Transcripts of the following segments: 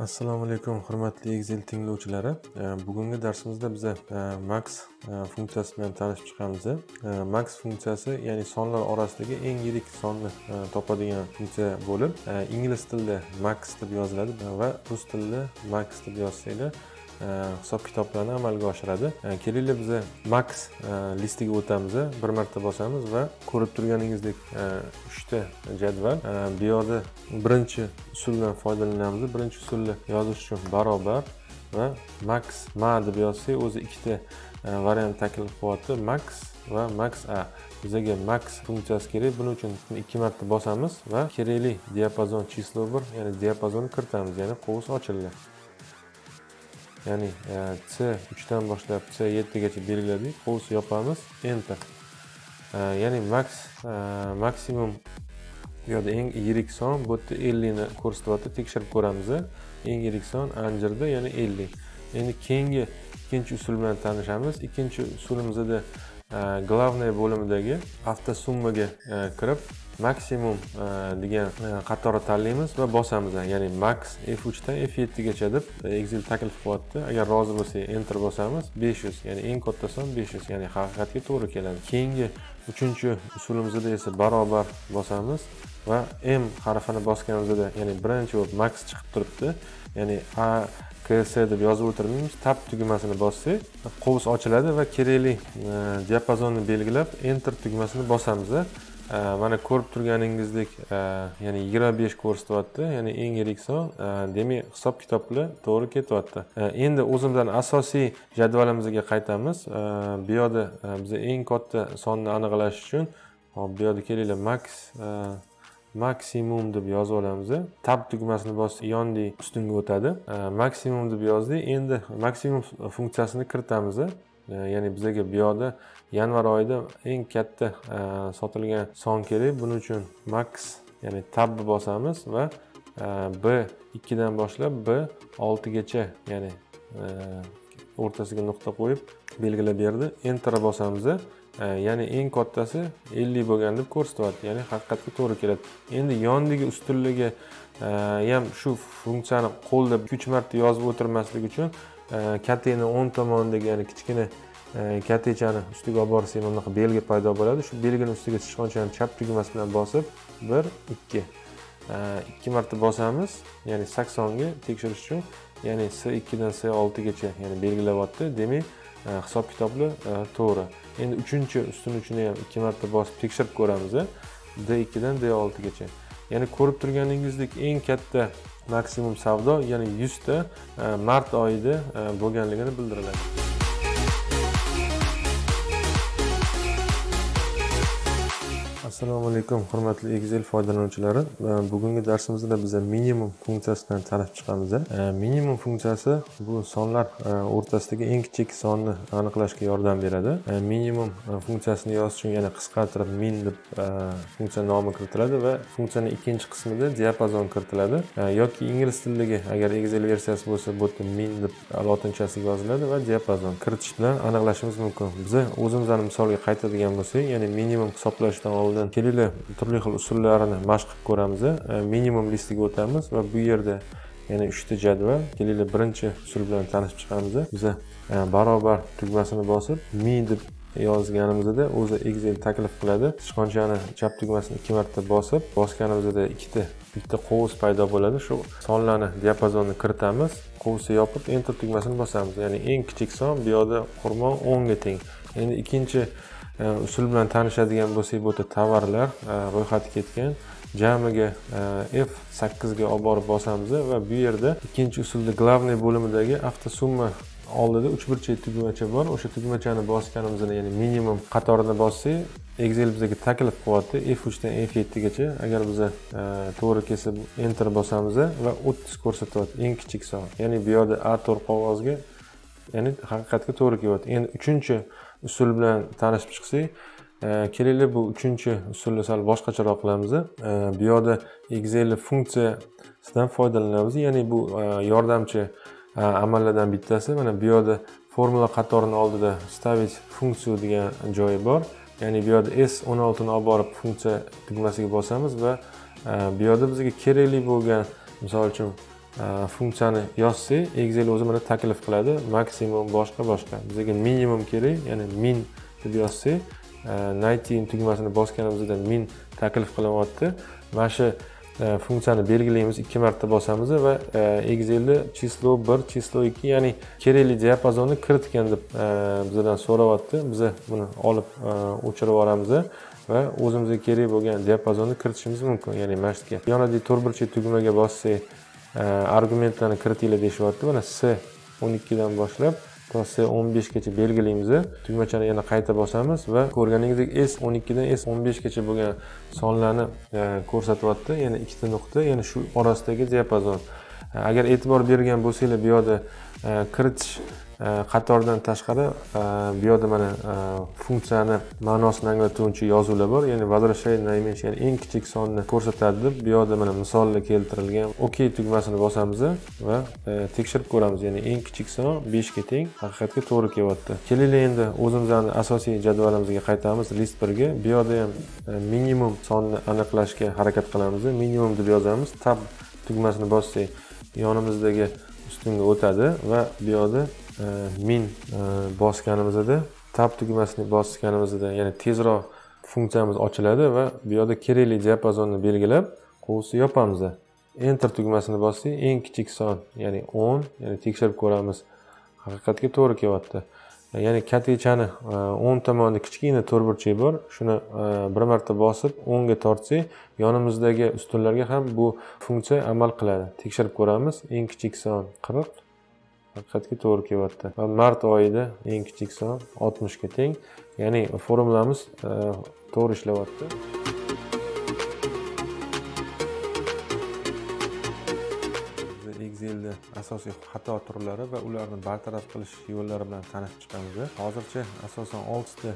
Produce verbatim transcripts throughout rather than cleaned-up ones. Assalomu alaykum hurmatli Excel tinglovchilari. Bugungi darsimizda biz max funksiyasi bilan tanishib chiqamiz. Max funksiyasi ya'ni sonlar orasidagi eng yirik sonni topadigan funksiya bo'lib, ingliz tilida max deb yoziladi va rus tilida max deb yozsangiz hisob-kitoblarni amalga oshiradi. Kelinglar biz max listiga o'tamiz, bir marta bosamiz va ko'rib turganingizdek uch ta jadval. Bu yerda birinchi usuldan foydalanamiz. Birinchi usulni yozish uchun barobar va max ma deb yozsak, o'zi ikkita variant taklif qilyapti, max va max a. Bizga max funksiyasi kerak. Buning uchun ikki marta bosamiz va kerakli diapazon число bir, ya'ni diapazonni kiritamiz, ya'ni qovus ochiladi. Yani C uchdan boshlab C yettigacha belgiladik, qovus yopamiz, enter. Ya'ni max maksimum yo'lda eng yirik son bu yerda elli ni ko'rsatyapti, tekshirib ko'ramiz. Eng yirik son anjirda, ya'ni elli. Endi keyingi ikkinchi usul bilan tanishamiz. Ikkinchi usulimizda glavnaya bo'limidagi avtosummaga kirib maksimum degan qatorni tanlaymiz va bosamiz. Ya'ni max F uch dan F yetti gacha deb Excel taklif qilyapti. Agar rozi bo'lsangiz enter bosamiz. besh yuz, ya'ni eng katta son besh yuz, ya'ni haqiqatga to'g'ri keladi. Keyingi uchinchi usulimizda esa barobar bosamiz va M harfini bosganimizda, ya'ni birinchi bo'lib max chiqib turibdi. Ya'ni A K S deb yozib o'tirmaymiz. Tab tugmasini bossak, qovus ochiladi va kerakli diapazonni belgilab enter tugmasini bosamiz. Mana ko'rib turganingizdek, ya'ni yigirma besh ko'rsatyapti, ya'ni eng yirik son. Demak, hisob-kitoblar to'g'ri ketyapti. Endi o'zimizdan asosiy jadvalimizga qaytamiz. Bu yerda biz eng katta sonni aniqlash uchun, hop, bu yerda kelinglar max maksimum deb yozib olamiz. Tab tugmasini bosib, yondik ustunga o'tadi. Maksimum deb yozdik. Endi maksimum funksiyasini kiritamiz. Ya'ni bizga bu yerda yanvar oyida eng katta sotilgan son kerak. Buning uchun max, ya'ni tab bosamiz va B ikki dan boshlab B olti gacha, ya'ni o'rtasiga nuqta qo'yib belgilab berdi. Enter bosamiz. Ya'ni eng kattasi elli bo'lgan deb ko'rsatyapti, ya'ni haqiqatga to'g'ri keladi. Endi yondagi ustunligi ham shu funksiyani qo'lda uch marta yozib o'tirmaslik uchun katani o'ng tomonidagi, ya'ni kichkina katechani ustiga olib borsangiz mana bunaqa belgi paydo bo'ladi. Shu belgini ustiga sichqonchani chap tugmasi bilan bosib bir ikki ikki marta bosamiz, ya'ni sakson ga tekshirish uchun, ya'ni C ikki dan C olti gacha, ya'ni belgilayapti. Demak, hisob-kitoblar to'g'ri. Endi uchinchi ustun uchini ham ikki marta bosib tekshirib ko'ramiz. D ikki dan D olti gacha. Ya'ni ko'rib turganingizdek eng katta maksimum savdo, ya'ni yuz ta mart oyida bo'lganligini bildiradi. Assalomu alaykum hurmatli Excel foydalanuvchilari. Bugungi darsimizda biz minimum funksiyasidan tanishib chiqamiz. Minimum funksiyasi bu sonlar o'rtasidagi eng kichik sonni aniqlashga yordam beradi. Minimum funksiyasini yozish uchun yana qisqartirib min deb funksiya nomi kiritiladi va funksiyaning ikkinchi qismida diapazon kiritiladi yoki ingliz tilidagi agar Excel versiyasi bo'lsa, bu yerda min deb lotinchasiga yoziladi va diapazon kiritish bilan aniqlashimiz mumkin. Biz o'zimizning misolga qaytadigan bo'lsak, ya'ni minimum hisoblashdan oldin kelinglar turli xil usullarini mashq qilib ko'ramiz. Minimum listiga o'tamiz va bu yerda yana uch ta jadval. Kelinglar birinchi usul bilan tanishib chiqamiz. Biz barobar tugmasini bosib, mi deb yozganimizda o'zi Excel taklif qiladi. Sichqonchani chap tugmasini ikki marta bosib, bosganimizda ikkita bitta qovus paydo bo'ladi. Shu sonlarni diapazonni kiritamiz, qovusni yopib enter tugmasini bosamiz. Ya'ni eng kichik son bu yerda xurmo o'n ga teng. Endi ikkinchi usul bilan tanishadigan bo'lsak, bu yerda tovarlar ro'yxati ketgan, jamiga F sakkiz ga olib borib bosamiz va bu yerda ikkinchi usulda glavniy bo'limidagi avtosumma oldida uch bir chet tugmacha bor. O'sha tugmachani bosganimizda, ya'ni minimum qatorini bossak, Excel bizga taklif qilyapti F uch dan F yetti gacha. Agar biz to'g'ri kelsa enter bosamiz va o'ttiz ko'rsatyapti eng kichik son. Ya'ni bu yerda A to'rt qog'ozga, ya'ni haqiqatga to'g'ri kelyapti. Endi uchinchi usul bilan tanishib chiqsak, kelinglar bu uchinchi usulni sal boshqacharoq qilamiz. Bu yerda Excel funksiyasidan foydalanamiz, ya'ni bu yordamchi amallardan bittasi. Mana bu yerda formula qatorining oldida stavit funksiya degan joyi bor. Ya'ni bu yerda S o'n olti ni olib borib funksiya tugmasiga bosamiz va bu yerda bizga kerakli bo'lgan, misol uchun funksiyani yozsak, Excel o'zi mana taklif qiladi, maksimum boshqa boshqa. Bizga minimum kerak, ya'ni min deb yozsak, to'qson tugmasini bosganimizda min taklif qilyapti. Mana shu funksiyani belgilaymiz, ikki marta bosamiz va Excelda число bir, число ikki, ya'ni kerakli diapazonni kiritgan deb bizdan so'rayapti. Biz buni olib o'chirib yuboramiz va o'zimizga kerak bo'lgan diapazonni kiritishimiz mumkin, ya'ni mana shu yonidagi to'rtburchak tugmaga bossak, argumentlarni kiritinglar deyapti. Mana S o'n ikki dan boshlab to S o'n besh gacha belgilaymiz. Tugmachani yana qayta bosamiz va ko'rganingizdek S o'n ikki dan S o'n besh gacha bo'lgan sonlarni ko'rsatyapti. Yana ikkita nuqta, yana shu orasidagi diapazon. Agar e'tibor bergan bo'lsanglar, bu yerda kiritish qatoridan tashqari bu yerda mana funksiyani ma'nosini anglatuvchi yozuvlar bor, ya'ni возвращает наименьшее, eng kichik sonni ko'rsatadi deb bu yerda mana misollar keltirilgan. OK tugmasini bosamiz va tekshirib ko'ramiz, ya'ni eng kichik son besh ga teng, haqiqatga to'g'ri kelyapti. Kelinglar endi o'zimizning asosiy jadvalimizga qaytamiz, list bir ga. Bu yerda ham minimum sonni aniqlashga harakat qilamiz. Minimum deb yozamiz. Tab tugmasini bossak, yonimizdagi ustunga o'tadi va bu yerda min bosganimizda, tab tugmasini bosganimizda, ya'ni tezroq funksiyamiz ochiladi va bu yerda kerakli diapazonni belgilab, qo'lni yopamiz. Enter tugmasini bossak, eng kichik son, ya'ni o'n, ya'ni tekshirib ko'ramiz. Haqiqatga to'g'ri kelyapti. Ya'ni kattachani o'ng tomonda kichkina to'rtburchak bor, shuni bir marta bosib o'n ga tortsak, yonimizdagi ustunlarga ham bu funksiya amal qiladi. Tekshirib ko'ramiz, eng kichik son qirq. Haqiqatga to'g'ri kelyapti. Va mart oyida eng kichik son oltmish ga teng. Ya'ni formulamiz to'g'ri ishlayapti. Excelda asosiy xato turlari va ularni bartaraf qilish yo'llari bilan tanishib chiqamiz. Hozircha asosan olti ta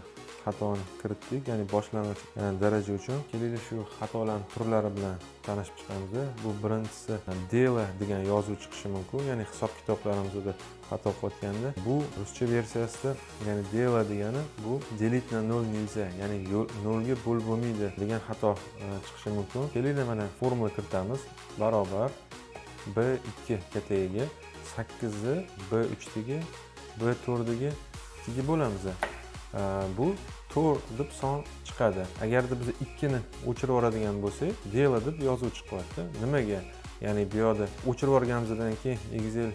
xatoni kiritdik, ya'ni boshlang'ich daraja uchun. Kelinglar shu xatolarning turlari bilan tanishib chiqamiz. Bu birinchisi dela degan yozuv chiqishi mumkin, ya'ni hisob kitoblarimizda xato qilayotganda. Bu ruscha versiyasida, ya'ni dela degani bu delit na nol nilza, ya'ni nol ga bo'lib bo'lmaydi degan xato chiqishi mumkin. Kelinglar mana formula kiritamiz. Barobar B ikki kattayiga sakkizni B uch dagi B to'rt dagi ikki ga bo'lamiz. Bu to'rt deb son chiqadi. Agarda biz ikki ni o'chirib yuboradigan bo'lsak, dela deb yozuv chiqyapti. Nimaga? Ya'ni bu yerda o'chirib yuborganimizdan keyin Excel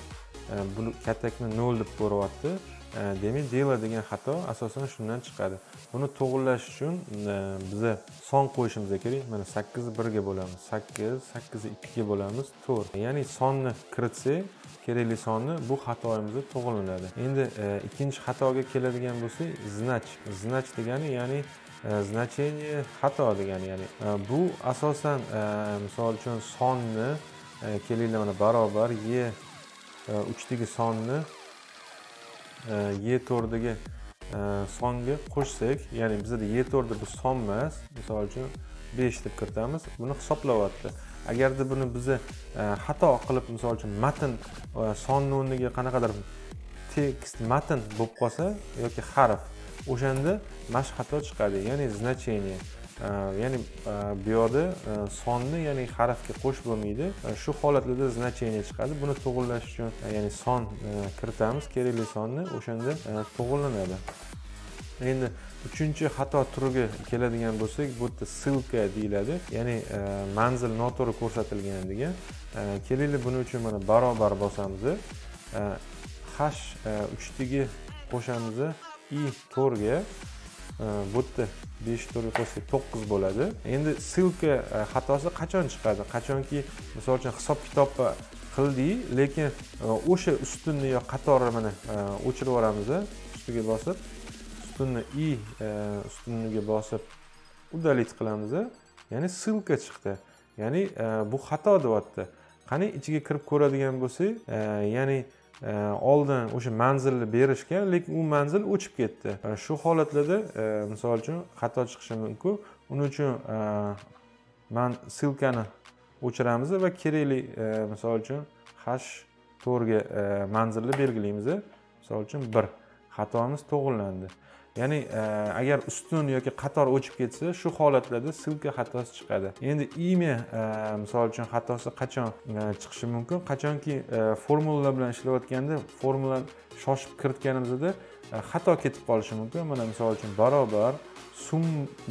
buni katakni nol deb ko'ryapti. Demak, dela degan xato asosan shundan chiqadi. Buni to'g'rilash uchun biz son qo'yishimiz kerak. Mana sakkizni bir ga bo'lamiz, sakkiz, sakkizni ikki ga bo'lamiz, to'rt. Ya'ni sonni kiritsak, kerakli sonni bu xatoyimizni to'g'rilanadi. Endi ikkinchi xatoga keladigan bo'lsak, znach. Znach degani, ya'ni значение xato degani, ya'ni bu asosan misol uchun sonni kelinglar mana barobar Y uch dagi sonni Y to'rt dagi songa qo'shsak, ya'ni bizda Y to'rt deb son emas, misol uchun besh deb kiritamiz, buni hisoblayapti. Agarda buni biz xato qilib, misol uchun matn sonni o'rniga qanaqadir tekst matn bo'lib qolsa yoki harf, o'shanda mana shu xato chiqadi, ya'ni значение. Ya'ni bu yerda sonni, ya'ni harfga qo'shib bo'lmaydi. Shu holatlarda значение chiqadi. Buni to'g'rilash uchun, ya'ni son kiritamiz, kerakli sonni, o'shanda to'g'rilanadi. Endi uchinchi xato turiga keladigan bo'lsak, bu yerda ссылка deyiladi, ya'ni manzil noto'g'ri ko'rsatilgan degan. Kelinglar buning uchun mana barobar bosamiz, H uch dagi qo'shamiz I to'rt ga, bu yerda besh to'rt ga qo'shsak to'qqiz bo'ladi. Endi ссылка xatosi qachon chiqadi? Qachonki masalan hisob-kitob qildik, lekin o'sha ustunni yo qatorni mana o'chirib yuboramiz, ustiga bosib ustuni i ustuniga bosib udalit qilamiz, ya'ni ссылка chiqdi, ya'ni bu xato deyapti. Qani ichiga kirib ko'radigan bo'lsak, ya'ni oldin o'sha manzilni berishgan, lekin u manzil o'chib ketdi. Shu holatlarda misol uchun xato chiqishi mumkin. Uning uchun men ссылкаni o'chiramiz va kerakli misol uchun hash to'rt ga manzilni belgilaymiz. Misol uchun bir xatomiz to'g'rilandi. Ya'ni agar ustun yoki qator o'chib ketsa, shu holatlarda silka xatosi chiqadi. Endi ime misol uchun xatosi qachon chiqishi mumkin? Qachonki formula bilan ishlayotganda formulani shoshib kiritganimizda xato ketib qolishi mumkin. Mana misol uchun barobar sum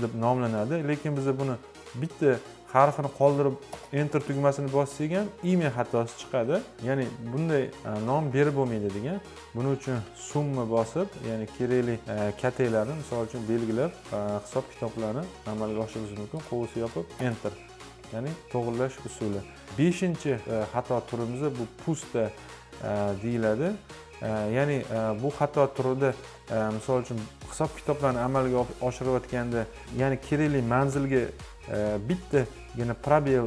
deb nomlanadi, lekin biz buni bitta harfini qoldirib enter tugmasini bossak ham ime xatosi chiqadi. Ya'ni bunday nom berib bo'lmaydi degan. Buning uchun summa bosib, ya'ni kerakli kategoriyalarni, misol uchun belgilab, hisob kitoblarni amalga oshirish mumkin. Qo'lni yopib enter. Ya'ni to'g'rilash usuli. beshinchi xato turimiz bu pusta deyiladi. Ya'ni bu xato turida misol uchun hisob kitoblarni amalga oshirayotganda, ya'ni kerakli manzilga bitta ya'ni probel,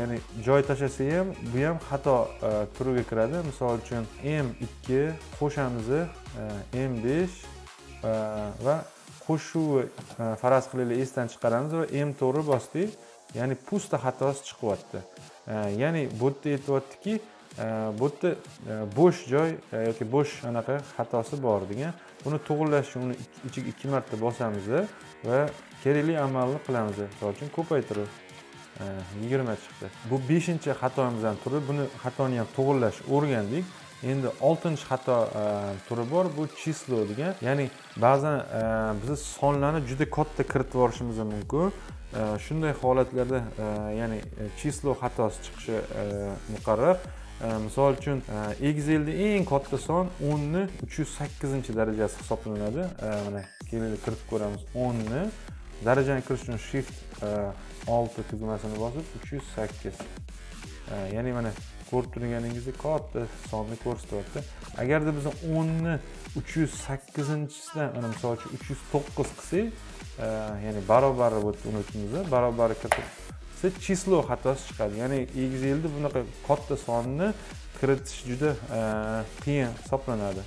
ya'ni joy tashlasa ham bu ham xato turiga kiradi. Misol uchun M ikki qo'shamiz M besh va qo'shuv faraz qilaylik esdan chiqaramiz va M to'rt bosdik. Ya'ni pusta xatosi chiqyapti. Ya'ni bu yerda aytayotdiki, bu yerda bo'sh joy yoki bo'sh anaqa xatosi bor degan. Buni to'g'rilash uchun uni ichiga ikki marta bosamiz va kerakli amalni qilamiz. Misol uchun ko'paytirib yigirma chiqdi. Bu beshinchi xatomizdan turi. Buni xatoni ham to'g'rilash o'rgandik. Endi oltinchi xato turi bor. Bu chislo degan. Ya'ni ba'zan biz sonlarni juda katta kiritib yuborishimiz mumkin. Shunday holatlarda ya'ni chislo xatosi chiqishi muqarrar. Misol uchun Excelda eng katta son o'n ni uch yuz sakkizinchi darajasi hisoblanadi. Mana kelinglar kirib ko'ramiz o'n ni. Darajani kirish uchun shift olti tugmasini bosib uch yuz sakkiz. Ya'ni mana ko'rib turganingizdek katta sonni ko'rsatyapti. Agarda biz o'n ni uch yuz sakkizinchisidan mana misol uchun uch yuz to'qqiz qilsak, ya'ni barobar bo'lib unutimiz, barobar kirib chislo xatosi chiqadi. Ya'ni Excelda bunaqa katta sonni kiritish juda qiyin hisoblanadi.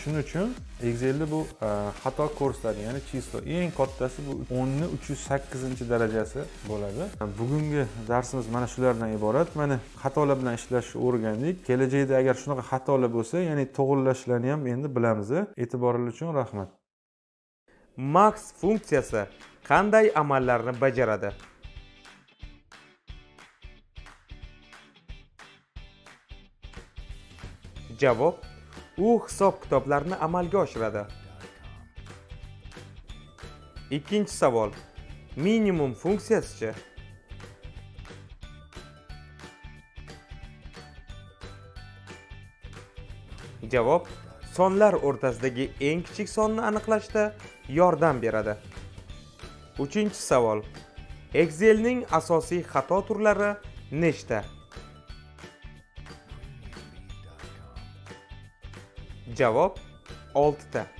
Shuning uchun Excelda bu xato ko'rsatadi. Ya'ni chislo eng kattasi bu o'n ni uch yuz sakkizinchi darajasi bo'ladi. Bugungi darsimiz mana shulardan iborat. Mana xatolar bilan ishlashni o'rgandik. Kelajakda agar shunaqa xatolar bo'lsa, ya'ni to'g'rilashlarni ham endi bilamiz. E'tiboringiz uchun rahmat. Max funksiyasi qanday amallarni bajaradi? Javob: u hisob kitoblarini amalga oshiradi. Ikkinchi savol: minimum funksiyasi-chi? Javob: sonlar o'rtasidagi eng kichik sonni aniqlashda yordam beradi. Uchinchi savol: Excel'ning asosiy xato turlari nechta? Javob: olti ta.